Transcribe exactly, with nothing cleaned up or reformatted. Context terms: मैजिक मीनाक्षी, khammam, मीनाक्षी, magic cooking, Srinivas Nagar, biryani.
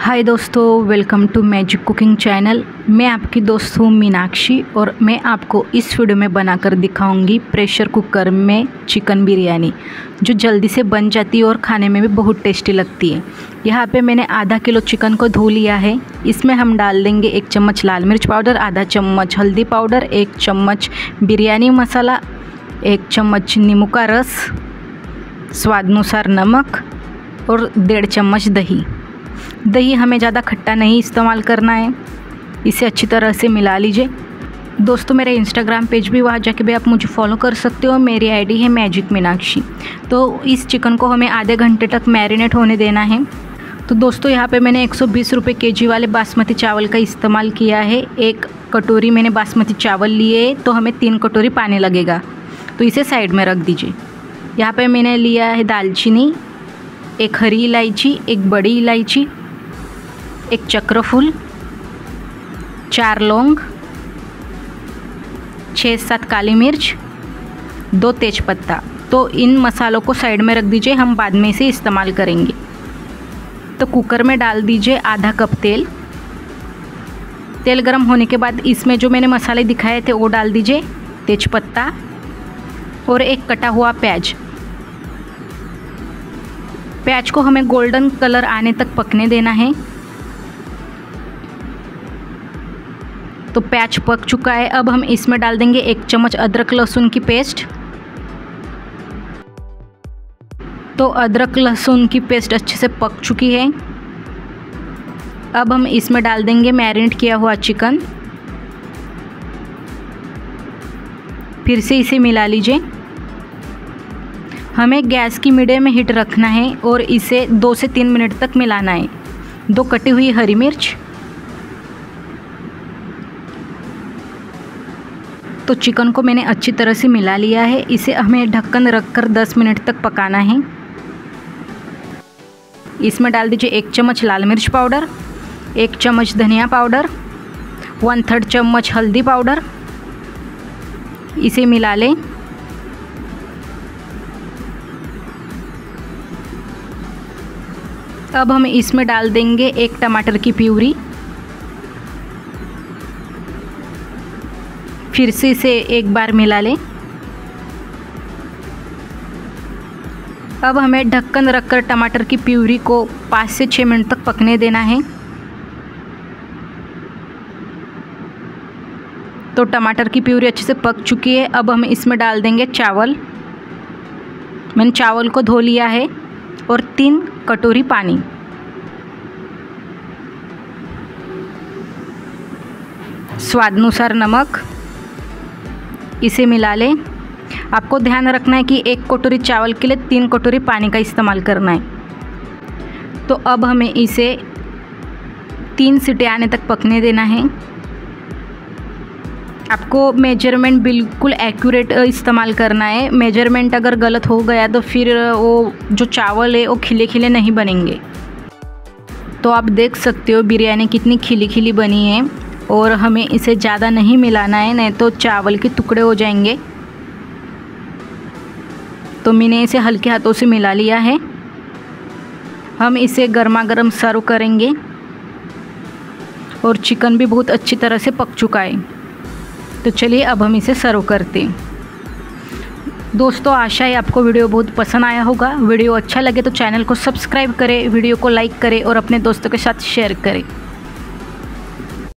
हाय दोस्तों, welcome to magic cooking channel. मैं आपकी दोस्त हूँ मीनाक्षी और मैं आपको इस वीडियो में बनाकर दिखाऊंगी प्रेशर कुकर में चिकन बिरयानी, जो जल्दी से बन जाती है और खाने में भी बहुत टेस्टी लगती है। यहाँ पे मैंने आधा किलो चिकन को धो लिया है। इसमें हम डाल देंगे एक चम्मच लाल मिर्च पाउडर, आधा चम्मच हल्दी पाउडर, एक चम्मच बिरयानी मसाला, एक चम्मच नींबू का रस, स्वादानुसार नमक और डेढ़ चम्मच दही। दही हमें ज़्यादा खट्टा नहीं इस्तेमाल करना है। इसे अच्छी तरह से मिला लीजिए। दोस्तों, मेरा इंस्टाग्राम पेज भी, वहाँ जाके भी आप मुझे फॉलो कर सकते हो। मेरी आईडी है मैजिक मीनाक्षी। तो इस चिकन को हमें आधे घंटे तक मैरिनेट होने देना है। तो दोस्तों, यहाँ पे मैंने एक सौ बीस रुपए केजी वाले बासमती चावल का इस्तेमाल किया है। एक कटोरी मैंने बासमती चावल लिए, तो हमें तीन कटोरी पानी लगेगा। तो इसे साइड में रख दीजिए। यहाँ पर मैंने लिया है दालचीनी, एक हरी इलायची, एक बड़ी इलायची, एक चक्रफूल, चार लौंग, छः सात काली मिर्च, दो तेज़पत्ता। तो इन मसालों को साइड में रख दीजिए, हम बाद में इसे इस्तेमाल करेंगे। तो कुकर में डाल दीजिए आधा कप तेल। तेल गरम होने के बाद इसमें जो मैंने मसाले दिखाए थे वो डाल दीजिए, तेज़पत्ता और एक कटा हुआ प्याज। प्याज को हमें गोल्डन कलर आने तक पकने देना है। तो प्याज पक चुका है। अब हम इसमें डाल देंगे एक चम्मच अदरक लहसुन की पेस्ट। तो अदरक लहसुन की पेस्ट अच्छे से पक चुकी है। अब हम इसमें डाल देंगे मैरिनेट किया हुआ चिकन। फिर से इसे मिला लीजिए। हमें गैस की मीडियम हीट रखना है और इसे दो से तीन मिनट तक मिलाना है। दो कटी हुई हरी मिर्च। तो चिकन को मैंने अच्छी तरह से मिला लिया है। इसे हमें ढक्कन रखकर दस मिनट तक पकाना है। इसमें डाल दीजिए एक चम्मच लाल मिर्च पाउडर, एक चम्मच धनिया पाउडर, वन थर्ड चम्मच हल्दी पाउडर। इसे मिला लें। अब हम इसमें डाल देंगे एक टमाटर की प्यूरी। फिर से इसे एक बार मिला लें। अब हमें ढक्कन रखकर टमाटर की प्यूरी को पाँच से छः मिनट तक पकने देना है। तो टमाटर की प्यूरी अच्छे से पक चुकी है। अब हम इसमें डाल देंगे चावल। मैंने चावल को धो लिया है और तीन कटोरी पानी। स्वादानुसार नमक। इसे मिला लें। आपको ध्यान रखना है कि एक कटोरी चावल के लिए तीन कटोरी पानी का इस्तेमाल करना है। तो अब हमें इसे तीन सीटें आने तक पकने देना है। आपको मेजरमेंट बिल्कुल एक्यूरेट इस्तेमाल करना है। मेजरमेंट अगर गलत हो गया तो फिर वो जो चावल है वो खिले खिले नहीं बनेंगे। तो आप देख सकते हो बिरयानी कितनी खिली खिली बनी है। और हमें इसे ज़्यादा नहीं मिलाना है, नहीं तो चावल के टुकड़े हो जाएंगे। तो मैंने इसे हल्के हाथों से मिला लिया है। हम इसे गर्मा गर्म सर्व करेंगे। और चिकन भी बहुत अच्छी तरह से पक चुका है। तो चलिए अब हम इसे सर्व करते हैं। दोस्तों, आशा है आपको वीडियो बहुत पसंद आया होगा। वीडियो अच्छा लगे तो चैनल को सब्सक्राइब करें, वीडियो को लाइक करें और अपने दोस्तों के साथ शेयर करें।